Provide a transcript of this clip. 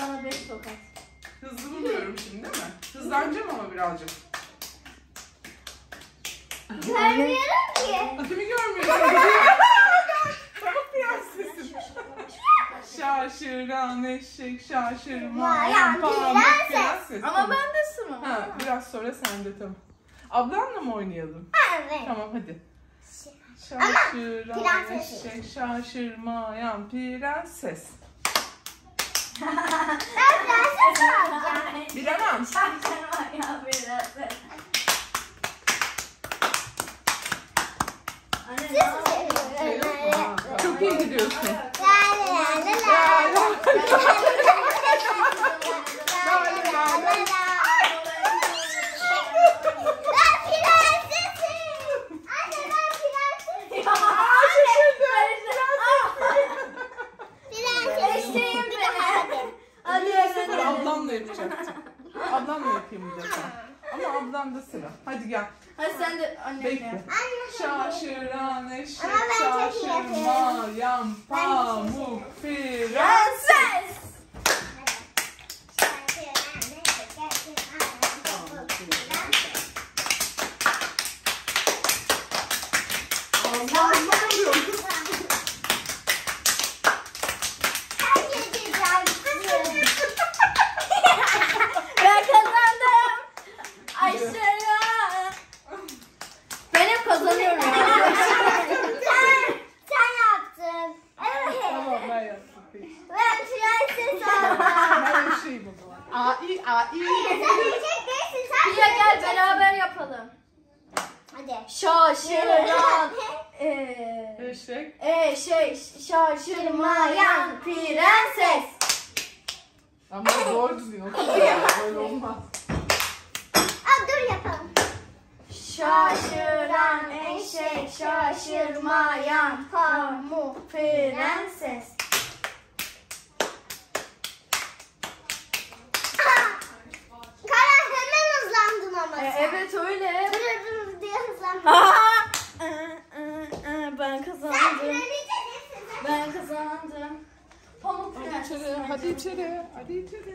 bana 5 tokat. Hızlı buluyorum şimdi değil mi? Hızlanacağım ama birazcık. Görmüyorum ki. Kimi görmüyorsun? Çok prensesim. Şaşıran eşek şaşırmayan prenses. Ama ben de sınavım. Ha, biraz sonra sen de tamam. Ablanla mı oynayalım? Evet. Tamam hadi. Şaşıran eşek şaşırmayan prenses. Ben prenses olacağım. Bilemem. Şaşırmayan prenses. Çok iyi gidiyorsun. Ablamla yapayım bu defa. Ama ablam da sıra. Hadi gel. Hadi sen de annenle. Şaşıran eşek şaşırmayan pamuk prenses. Şaşıran eşek şaşırmayan prenses. Ama zor düzgün böyle olmaz. Aa, dur yapalım. Şaşıran eşek şaşırmayan pamuk prenses. Karan hemen hızlandın ama sen. Evet öyle. Dur diye hızlandın. Ben kazandım. Ben kazandım. Pamuk prenses. Hadi içeri. Hadi içeri.